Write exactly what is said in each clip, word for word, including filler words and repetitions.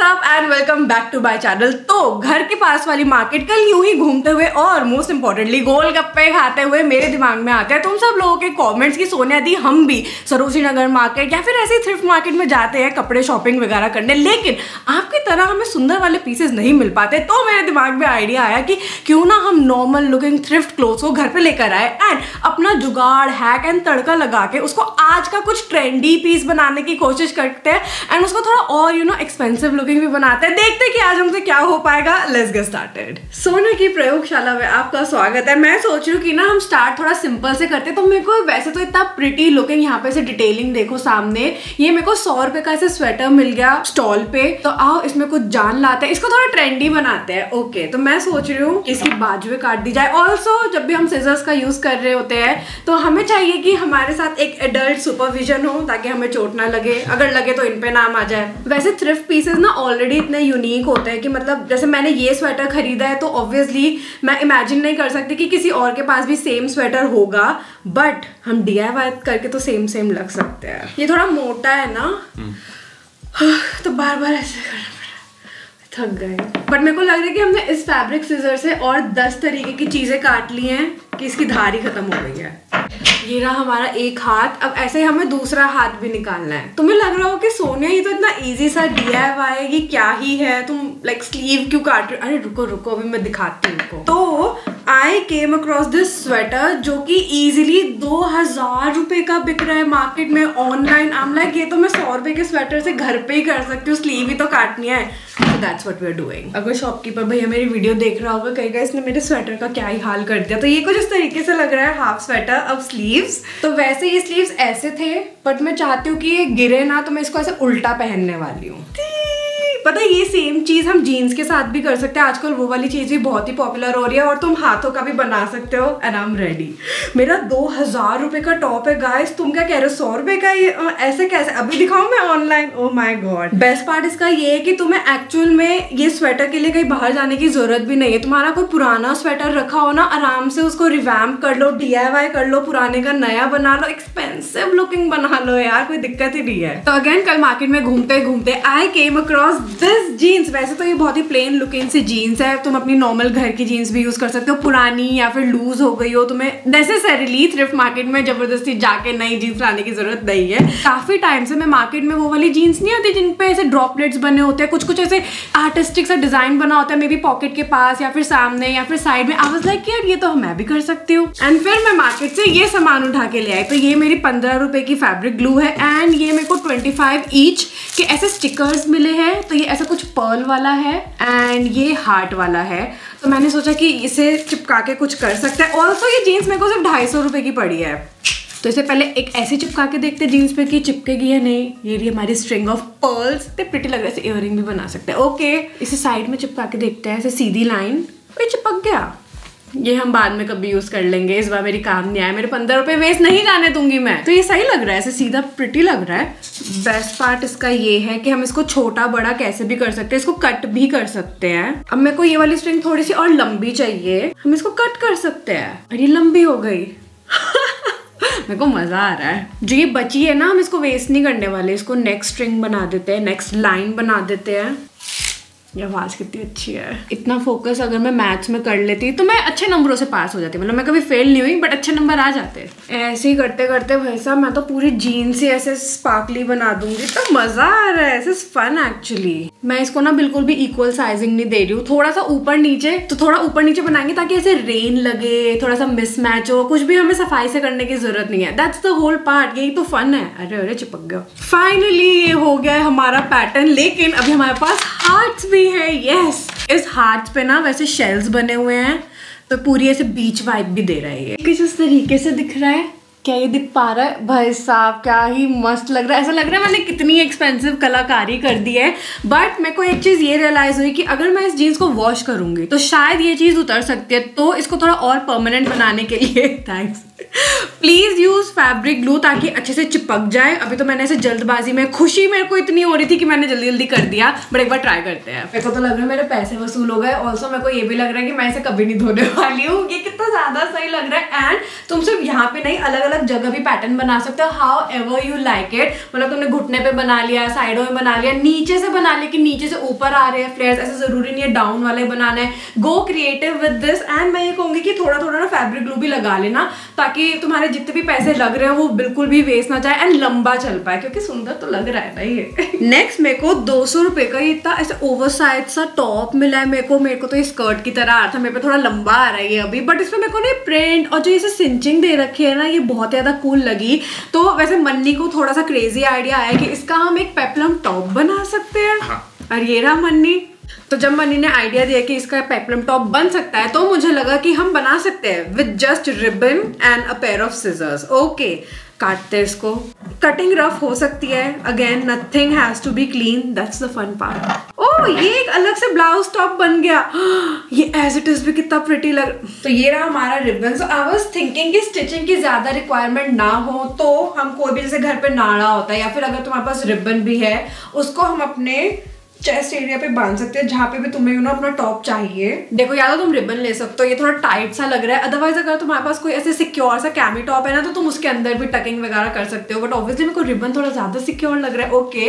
WhatsApp and welcome back to my channel. तो घर के पास वाली मार्केट कल यूं ही घूमते हुए और मोस्ट इंपॉर्टेंटली गोलगप्पे खाते हुए मेरे दिमाग में आते हैं तुम सब लोगों के कमेंट्स की सोनिया दी हम भी सरोजी नगर मार्केट या फिर ऐसे थ्रिफ्ट मार्केट में जाते हैं कपड़े शॉपिंग वगैरह करने, लेकिन आपकी तरह हमें सुंदर वाले पीसेज नहीं मिल पाते। तो मेरे दिमाग में आइडिया आया कि क्यों ना हम नॉर्मल लुकिंग थ्रिफ्ट क्लोथ्स को घर पर लेकर आए एंड अपना जुगाड़ हैक एंड तड़का लगा के उसको आज का कुछ ट्रेंडी पीस बनाने की कोशिश करते हैं एंड उसको थोड़ा और यू नो एक्सपेंसिव लुकिंग भी बनाते हैं। देखते हैं कि आज हमसे क्या हो पाएगा। Let's get started. सोना की प्रयोगशाला में आपका स्वागत है। मैं सोच रही हूँ कि ना हम स्टार्ट थोड़ा सिंपल से करते हैं। तो मेरे को वैसे तो इतना प्रिटी लुकिंग यहाँ पे से डिटेलिंग देखो सामने, ये मेरे को सौ रुपए का ऐसे स्वेटर मिल गया स्टॉल पे। तो आओ इसमें कुछ जान लाते हैं, इसको थोड़ा ट्रेंडी बनाते हैं। ओके तो मैं सोच रही हूँ इसकी बाजुएं काट दी जाए। ऑल्सो जब भी हम सिजर्स का यूज कर रहे होते हैं तो हमें चाहिए कि हमारे साथ एक एडल्ट सुपरविजन हो ताकि हमें चोट ना लगे, अगर लगे तो इन पे नाम आ जाए। वैसे थ्रिफ्ट पीसेस ना ऑलरेडी इतने यूनिक होते हैं कि मतलब जैसे मैंने ये स्वेटर खरीदा है तो ऑब्वियसली मैं इमेजिन नहीं कर सकती कि किसी और के पास भी सेम स्वेटर होगा, बट हम डीआईवाई करके तो सेम सेम लग सकते हैं। ये थोड़ा मोटा है ना तो बार बार ऐसे करना पड़ा, थक गए। बट मेरे को लग रहा है कि हमने इस फैब्रिक सीजर से और दस तरीके की चीज़ें काट ली हैं कि इसकी धारी खत्म हो गई है। ये रहा हमारा एक हाथ, अब ऐसे ही हमें दूसरा हाथ भी निकालना है। तुम्हें लग रहा हो कि सोनिया ये तो इतना इजी सा डीआईवाई है, ये क्या ही है, तुम लाइक स्लीव क्यों काट रहे हो? अरे रुको रुको अभी मैं दिखाती हूँ। तो I came across this sweater जो कि इजीली दो हजार रुपये का बिक रहा है मार्केट में ऑनलाइन। आई एम लाइक ये तो मैं सौ रुपए के स्वेटर से घर पे ही कर सकती हूँ, स्लीव ही तो काटनी है। That's what we are doing. अगर शॉपकीपर भैया मेरी वीडियो देख रहा होगा कहेगा इसने मेरे स्वेटर का क्या ही हाल कर दिया। तो ये कुछ इस तरीके से लग रहा है हाफ स्वेटर। अब स्लीव्स, तो वैसे ये स्लीव्स ऐसे थे बट मैं चाहती हूँ कि ये गिरे ना तो मैं इसको ऐसे उल्टा पहनने वाली हूँ। पता है ये सेम चीज़ हम जीन्स के साथ भी कर सकते हैं, आजकल वो वाली चीज़ भी बहुत ही पॉपुलर हो रही है और तुम हाथों का भी बना सकते हो। And I am ready. मेरा दो हजार रुपये का टॉप है गाइस, तुम क्या कह रहे हो सौ रुपये का? ये ऐसे कैसे? अभी दिखाऊं मैं online? Oh my God. Best part इसका ये है कि तुम्हें एक्चुअल में ये स्वेटर के लिए कहीं बाहर जाने की जरूरत भी नहीं है। तुम्हारा कोई पुराना स्वेटर रखा हो ना, आराम से उसको रिवैम्प कर लो, डीआईवाई कर लो, पुराने का नया बना लो, एक्सपेंसिव लुकिंग बना लो यार, कोई दिक्कत ही नहीं है। तो अगेन कल मार्केट में घूमते घूमते I came across this jeans. वैसे तो ये बहुत ही प्लेन लुकिंग सी जीन्स है, तुम अपनी नॉर्मल घर की जीन्स भी यूज कर सकते हो, पुरानी या फिर लूज हो गई हो। तुम्हें नेसेसरीली थ्रिफ्ट मार्केट में जबरदस्ती जाके नई जीन्स लाने की जरूरत नहीं है। काफी टाइम से मैं मार्केट में वो वाली जीन्स नहीं आती जिन पे ऐसे ड्रॉपलेट्स बने होते हैं, कुछ कुछ ऐसे आर्टिस्टिक सा डिजाइन बना होता है मे बी पॉकेट के पास या फिर सामने या फिर साइड में। आई वाज लाइक यार ये तो मैं भी कर सकती हूँ। एंड फिर मैं मार्केट से ये सामान उठा के ले आई। तो ये मेरी पंद्रह रुपए की फैब्रिक ग्लू है एंड ये मेरे को ट्वेंटी फाइव ईच के ऐसे स्टिकर्स मिले हैं। तो ये ऐसा कुछ पर्ल वाला है एंड ये हार्ट वाला है। तो मैंने सोचा कि इसे चिपका के कुछ कर सकते हैं। ऑल्सो ये जीन्स मेरे को सिर्फ ढाई सौ रुपये की पड़ी है। तो इसे पहले एक ऐसे चिपका के देखते हैं जीन्स पे कि चिपकेगी या नहीं। ये रही हमारी स्ट्रिंग ऑफ पर्ल्स, तो प्रिटी लग रहा है, इयररिंग भी बना सकते हैं। ओके इसे साइड में चिपका के देखते हैं, ऐसे सीधी लाइन पे चिपक गया। ये हम बाद में कभी यूज कर लेंगे, इस बार मेरी काम नहीं आया, मेरे पंद्रह रुपए वेस्ट नहीं जाने दूंगी मैं। तो ये सही लग रहा है, ऐसे सीधा प्रिटी लग रहा है। बेस्ट पार्ट इसका ये है कि हम इसको छोटा बड़ा कैसे भी कर सकते हैं, इसको कट भी कर सकते हैं। अब मेरे को ये वाली स्ट्रिंग थोड़ी सी और लंबी चाहिए, हम इसको कट कर सकते हैं और ये लंबी हो गई। मेरे को मजा आ रहा है। जो ये बची है ना हम इसको वेस्ट नहीं करने वाले, इसको नेक्स्ट स्ट्रिंग बना देते हैं, नेक्स्ट लाइन बना देते हैं। ये आवाज़ कितनी अच्छी है। इतना फोकस अगर मैं मैथ्स में कर लेती तो मैं अच्छे नंबरों से पास हो जाती, मतलब मैं कभी फेल नहीं हुई बट अच्छे नंबर आ जाते। ऐसे ही करते करते भाई साहब मैं तो पूरी जीन्स ही ऐसे स्पार्कली बना दूंगी। तो मज़ा आ रहा है, ऐसे फन एक्चुअली। मैं इसको ना बिल्कुल भी इक्वल साइजिंग नहीं दे रही हूँ, थोड़ा सा ऊपर नीचे, तो थोड़ा ऊपर नीचे बनाएंगे ताकि ऐसे रेन लगे, थोड़ा सा मिसमैच हो, कुछ भी हमें सफाई से करने की जरूरत नहीं है। दैट्स द होल पार्ट, यही तो फन है। अरे अरे चिपक गया। फाइनली ये हो गया है हमारा पैटर्न, लेकिन अभी हमारे पास हार्ट्स भी है। Yes yes. इस हार्ट पे ना वैसे शेल्स बने हुए हैं तो पूरी ऐसे बीच वाइब भी दे रहा है। ये किस इस तरीके से दिख रहा है, क्या ये दिख पा रहा है? भाई साहब क्या ही मस्त लग रहा है, ऐसा लग रहा है मैंने कितनी एक्सपेंसिव कलाकारी कर दी है। बट मेरे को एक चीज़ ये रियलाइज़ हुई कि अगर मैं इस जीन्स को वॉश करूँगी तो शायद ये चीज़ उतर सकती है। तो इसको थोड़ा और परमानेंट बनाने के लिए thanks please use fabric glue ताकि अच्छे से चिपक जाए। अभी तो मैंने ऐसे जल्दबाजी में, खुशी मेरे को इतनी हो रही थी कि मैंने जल्दी जल्दी कर दिया, बट एक बार ट्राई करते हैं। मेरे को तो लग रहा है मेरे पैसे वसूल हो गए। ऑल्सो मेरे को ये भी लग रहा है कि मैं इसे कभी नहीं धोने वाली हूँ, ये कितना ज़्यादा सही लग रहा है। एंड तुम सिर्फ यहाँ पे नहीं, अलग अलग जगह भी पैटर्न बना सकते हो, however you like it. मतलब तुमने घुटने पे बना लिया, साइडों में बना लिया, नीचे से बना लिया कि नीचे से ऊपर आ रहे हैं फ्लेयर्स, ऐसे जरूरी नहीं है डाउन वाले बनाना है। Go creative with this. And मैं ये कहूँगी कि थोड़ा थोड़ा ना फैब्रिक ग्लू भी लगा लेना ताकि तुम्हारे जितने भी पैसे लग रहे हैं वो बिल्कुल भी वेस्ट ना जाए एंड लंबा चल पाए, क्योंकि सुंदर तो लग रहा है ना ये। नेक्स्ट मेरे को दो सौ रुपये का ये इतना ऐसे ओवर साइज सा टॉप मिला है मेरे को। मेरे को तो ये स्कर्ट की तरह आ रहा था, मेरे पे थोड़ा लंबा आ रहा है अभी, बट इसमें मेरे को ना प्रिंट और जो इसे सिंचिंग दे रखी है ना ये बहुत ज़्यादा कूल लगी। तो वैसे मन्नी को थोड़ा सा क्रेजी आइडिया आया कि इसका हम एक पेप्लम टॉप बना सकते हैं। हाँ। और ये रहा मन्नी। तो जब मनी ने आइडिया दिया कि इसका पेप्लम टॉप बन सकता है तो मुझे लगा कि हम बना सकते हैं with just ribbon and a pair of scissors. Okay, काटते हैं इसको। कटिंग रफ हो सकती है, again nothing has to be clean, that's the fun part. Oh, ये एक अलग से ब्लाउज टॉप बन गया। ये एज इट इज भी कितना प्रिटी लग। तो ये रहा हमारा ribbon. So I was thinking कि स्टिचिंग की ज्यादा रिक्वायरमेंट ना हो तो हम कोई भी, जैसे घर पे नाड़ा होता है या फिर अगर तुम्हारे पास रिबन भी है उसको हम अपने चेस्ट एरिया पे बांध सकते हैं जहाँ पे भी तुम्हें यू नो अपना टॉप चाहिए। देखो, या तो तुम रिबन ले सकते हो, ये थोड़ा टाइट सा लग रहा है, अदरवाइज अगर तुम्हारे पास कोई ऐसे सिक्योर सा कैमी टॉप है ना तो तुम उसके अंदर भी टकिंग वगैरह कर सकते हो, बट ऑब्वियसली मेरे को रिबन थोड़ा ज्यादा सिक्योर लग रहा है। ओके,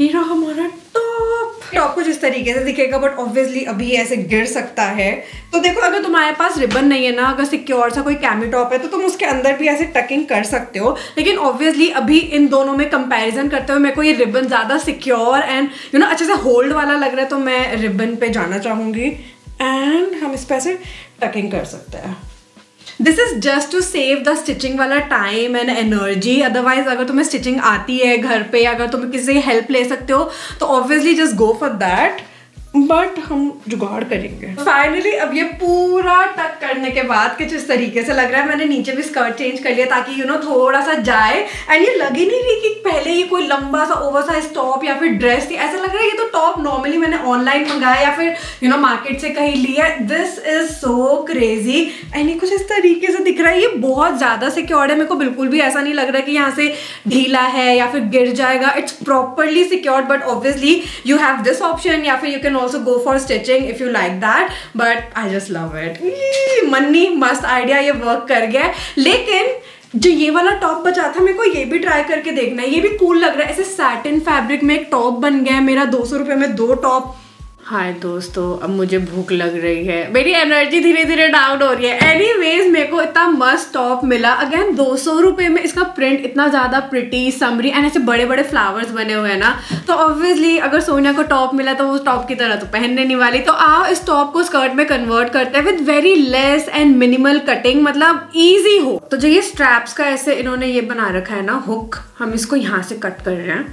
ये रहा हमारा टॉप। टॉप कुछ इस तरीके से दिखेगा, बट ऑब्वियसली अभी ऐसे गिर सकता है। तो देखो, अगर तुम्हारे पास रिबन नहीं है ना, अगर सिक्योर सा कोई कैमी टॉप है तो तुम उसके अंदर भी ऐसे टकिंग कर सकते हो, लेकिन ऑब्वियसली अभी इन दोनों में कंपैरिजन करते हुए मेरे को ये रिबन ज़्यादा सिक्योर एंड यू नो अच्छे से होल्ड वाला लग रहा है, तो मैं रिबन पर जाना चाहूँगी एंड हम इस पर ऐसे टकिंग कर सकते हैं। This is just to save the stitching वाला टाइम एंड एनर्जी। अदरवाइज अगर तुम्हें स्टिचिंग आती है घर पे, अगर तुम किसी से हेल्प ले सकते हो तो obviously just go for that, but हम जुगाड़ करेंगे। फाइनली अब ये पूरा टक करने के बाद कुछ इस तरीके से लग रहा है। मैंने नीचे भी स्कर्ट चेंज कर लिया ताकि यू नो थोड़ा सा जाए एंड ये लग ही नहीं रही कि पहले ये कोई लंबा सा ओवर साइज टॉप या फिर ड्रेस थी। ऐसा लग रहा है ये तो टॉप नॉर्मली मैंने ऑनलाइन मंगाया या फिर यू नो मार्केट से कहीं लिया। This is so crazy and ये कुछ इस तरीके से दिख रहा है। ये बहुत ज़्यादा सिक्योर्ड है, मेरे को बिल्कुल भी ऐसा नहीं लग रहा कि यहाँ से ढीला है या फिर गिर जाएगा। It's properly secured, but obviously you have this option या फिर you can also go for stitching if you like that, but I just love it. मन्नी मस्त आइडिया, ये वर्क कर गया। लेकिन जो ये वाला टॉप बचा था मेरे को ये भी ट्राई करके देखना है, ये भी कूल लग रहा है। ऐसे सैटिन फैब्रिक में एक टॉप बन गया है मेरा। दो सौ रुपये में दो टॉप। हाय दोस्तों, अब मुझे भूख लग रही है, मेरी एनर्जी धीरे धीरे डाउन हो रही है। एनीवेज, मेरे को इतना मस्त टॉप मिला। अगेन दो सौ रुपये में इसका प्रिंट इतना ज़्यादा प्रिटी, समरी एंड ऐसे बड़े बड़े फ्लावर्स बने हुए हैं ना, तो ऑब्वियसली अगर सोनिया को टॉप मिला तो वो टॉप की तरह तो पहनने नहीं वाली। तो आओ इस टॉप को स्कर्ट में कन्वर्ट करते हैं with very less and minimal cutting, मतलब ईजी हो। तो जो ये स्ट्रैप्स का ऐसे इन्होंने ये बना रखा है ना हुक, हम इसको यहाँ से कट कर रहे हैं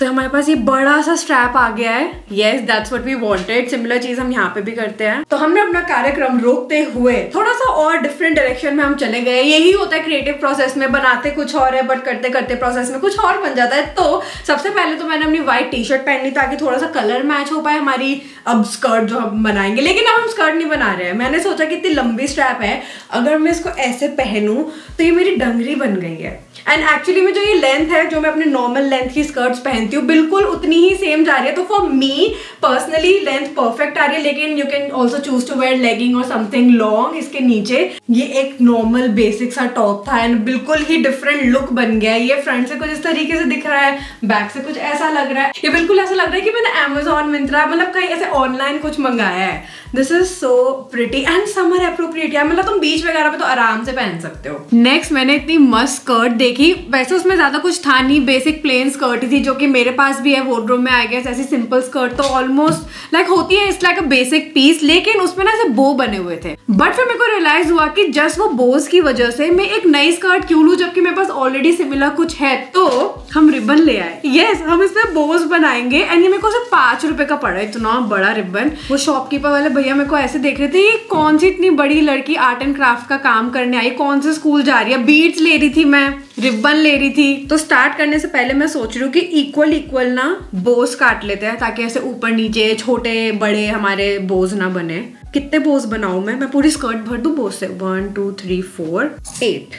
तो हमारे पास ये बड़ा सा स्ट्रैप आ गया है। Yes, that's what we wanted. Similar चीज हम यहाँ पे भी करते हैं। तो हमने अपना कार्यक्रम रोकते हुए थोड़ा सा और डिफरेंट डायरेक्शन में हम चले गए। यही होता है क्रिएटिव प्रोसेस में, बनाते कुछ और है बट करते करते प्रोसेस में कुछ और बन जाता है। तो सबसे पहले तो मैंने अपनी व्हाइट टी शर्ट पहन ली ताकि थोड़ा सा कलर मैच हो पाए हमारी अब स्कर्ट जो हम बनाएंगे। लेकिन अब हम स्कर्ट नहीं बना रहे हैं। मैंने सोचा कि इतनी लंबी स्ट्रैप है, अगर मैं इसको ऐसे पहनूँ तो ये मेरी डंगरी बन गई है। एंड एक्चुअली में जो ये लेंथ है, जो मैं अपने नॉर्मल लेंथ की स्कर्ट्स पहनती हूँ, बिल्कुल उतनी ही सेम जा रही है। तो for me personally length perfect आ रही है, लेकिन you can also choose to wear legging और समथिंग लॉन्ग इसके नीचे। ये एक नॉर्मल बेसिक सा टॉप था एंड बिल्कुल ही डिफरेंट लुक बन गया। ये फ्रंट से कुछ इस तरीके से दिख रहा है, बैक से कुछ ऐसा लग रहा है। ये बिल्कुल ऐसा लग रहा है कि मैंने अमेजोन, मिंत्रा, मतलब कहीं ऐसे ऑनलाइन कुछ मंगाया है। This is so pretty and summer appropriate है, मतलब तुम बीच वगैरह पे तो आराम से पहन सकते हो। नेक्स्ट मैंने इतनी मस्त स्कर्ट देखी। वैसे उसमें ज़्यादा कुछ था नहीं, बेसिक प्लेन स्कर्ट थी जो कि मेरे पास भी है वॉर्डरोब में। आई गेस ऐसी सिंपल स्कर्ट तो ऑलमोस्ट लाइक होती है, it's like a basic piece, लेकिन उसमें ना ऐसे बो बने हुए थे। बट फिर मेरे को रियलाइज हुआ कि जस्ट वो बोज की वजह से मैं एक नई स्कर्ट क्यों लूँ जबकि मेरे पास ऑलरेडी सिमिलर कुछ है। तो हम रिबन ले आए। येस, हम इसमें बोज बनाएंगे एंड ये मेरे को सिर्फ पाँच रुपये का पड़ा है, इतना बड़ा रिबन। वो शॉपकीपर वाले भैया मेरे को ऐसे देख रहे थे, ये कौन सी इतनी बड़ी लड़की आर्ट एंड क्राफ्ट का काम करने आई, कौन से स्कूल जा रही है। बीट्स ले रही थी मैं, रिबन ले रही थी। तो स्टार्ट करने से पहले मैं सोच रही हूँ कि इक्वल इक्वल ना बोज काट लेते हैं ताकि ऐसे ऊपर नीचे छोटे बड़े हमारे बोज ना बने। कितने बोज बनाऊँ मैं मैं पूरी स्कर्ट भर दूँ बोज से? One two three four eight.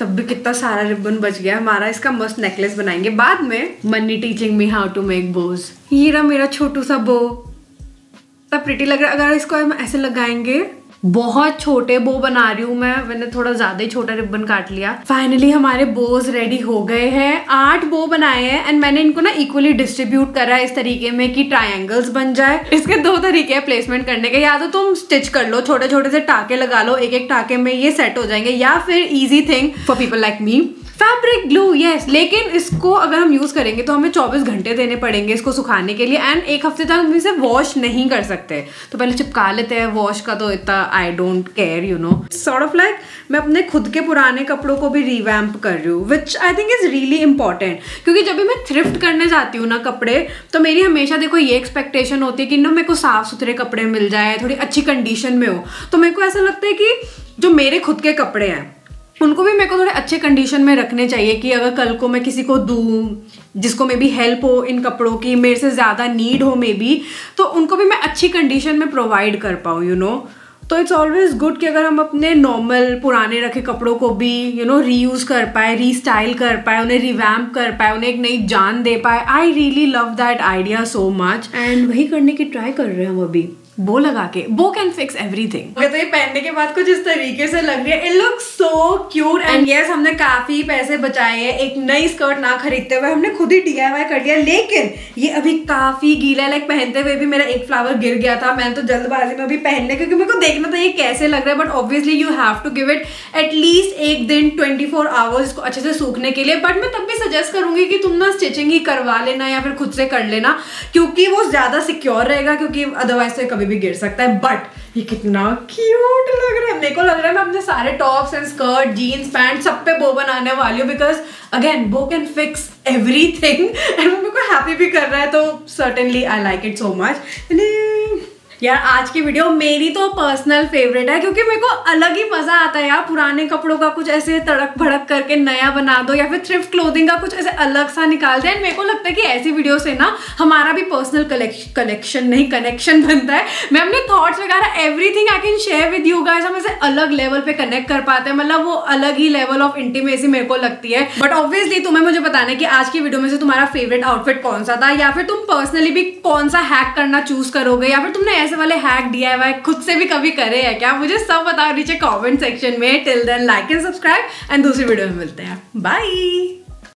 तब भी कितना सारा रिबन बच गया हमारा। इसका मस्त नेकलेस बनाएंगे बाद में। Manni teaching me how to make bows. ये रहा मेरा छोटू सा बो, तब प्रिटी लग रहा है। अगर इसको हम ऐसे लगाएंगे बहुत छोटे बो बना रही हूँ मैं, मैंने थोड़ा ज्यादा ही छोटा रिबन काट लिया। फाइनली हमारे बोज रेडी हो गए हैं, आठ बो बनाए हैं एंड मैंने इनको ना इक्वली डिस्ट्रीब्यूट करा है इस तरीके में कि ट्रायंगल्स बन जाए। इसके दो तरीके हैं प्लेसमेंट करने के, या तो तुम स्टिच कर लो, छोटे छोटे से टाके लगा लो, एक एक टाके में ये सेट हो जाएंगे, या फिर easy thing for people like me fabric glue. Yes, लेकिन इसको अगर हम यूज करेंगे तो हमें चौबीस घंटे देने पड़ेंगे इसको सुखाने के लिए एंड एक हफ्ते तक हम इसे वॉश नहीं कर सकते, तो पहले चिपका लेते हैं। वॉश का तो इतना I don't care you know, sort of like मैं अपने खुद के पुराने कपड़ों को भी रिवैम्प कर रही हूँ which I think is really important, क्योंकि जब भी मैं थ्रिफ्ट करने जाती हूँ ना कपड़े, तो मेरी हमेशा देखो ये एक्सपेक्टेशन होती है कि ना मेरे को साफ सुथरे कपड़े मिल जाए, थोड़ी अच्छी कंडीशन में हो। तो मेरे को ऐसा लगता है कि जो मेरे खुद के कपड़े हैं उनको भी मेरे को थोड़े अच्छे कंडीशन में रखने चाहिए कि अगर कल को मैं किसी को दूँ जिसको मे बी हेल्प हो इन कपड़ों की, मेरे से ज़्यादा नीड हो मे बी, तो उनको भी मैं अच्छी कंडीशन में प्रोवाइड कर पाऊँ यू नो। तो इट्स ऑलवेज गुड कि अगर हम अपने नॉर्मल पुराने रखे कपड़ों को भी यू नो रीयूज़ कर पाए, रीस्टाइल कर पाए, उन्हें रिवैम्प कर पाए, उन्हें एक नई जान दे पाए। I really love that idea so much and वही करने की ट्राई कर रहे हैं हम अभी बो लगा के। बो कैन फिक्स एवरीथिंग। तो ये पहनने के बाद कुछ इस तरीके से लग रही है, it looks so cute and yes हमने काफी पैसे बचाए हैं, एक नई स्कर्ट ना खरीदते हुए हमने खुद ही डीआईवाई कर लिया। लेकिन ये अभी काफी गीला, लाइक पहनते हुए भी मेरा एक फ्लावर गिर गया था, मैंने तो जल्दबाजी में अभी पहन लिया क्योंकि मेरे को देखना था ये कैसे लग रहा है। But obviously you have to give it at least एक दिन ट्वेंटी फोर आवर्स इसको अच्छे से सूखने के लिए। बट मैं तब भी सजेस्ट करूंगी कि तुम ना स्टिचिंग ही करवा लेना या फिर खुद से कर लेना, क्योंकि वो ज्यादा सिक्योर रहेगा, क्योंकि अदरवाइज तो भी गिर सकता है। बट ये कितना क्यूट लग रहा है, मेरे को लग रहा है मैं अपने सारे tops and skirt, jeans, pant सब पे बो बनाने वाली हूँ because again bow can fix everything and वो मेरे को हैप्पी भी कर रहा है, तो certainly I like it so much. यार आज की वीडियो मेरी तो पर्सनल फेवरेट है क्योंकि मेरे को अलग ही मजा आता है यार पुराने कपड़ों का कुछ ऐसे तड़क भड़क करके नया बना दो, या फिर थ्रिफ्ट क्लोथिंग का कुछ ऐसे अलग सा निकाल दे। एंड मेरे को लगता है कि ऐसी वीडियो से ना हमारा भी पर्सनल कलेक्शन कलेक्शन नहीं कनेक्शन बनता है। मैं अपने थॉट्स वगैरह everything I can share with you guys, हम ऐसे अलग लेवल पे कनेक्ट कर पाते हैं, मतलब वो अलग ही लेवल ऑफ इंटीमेसी मेरे को लगती है। बट ऑब्वियसली तुम्हें मुझे बताना है कि आज की वीडियो में से तुम्हारा फेवरेट आउटफिट कौन सा था, या फिर तुम पर्सनली भी कौन सा हैक करना चूज करोगे, या फिर तुमने वाले हैक डीआईवाई खुद से भी कभी करे है क्या, मुझे सब बताओ नीचे कमेंट सेक्शन में। Till then like and subscribe and दूसरी वीडियो में मिलते हैं, बाय।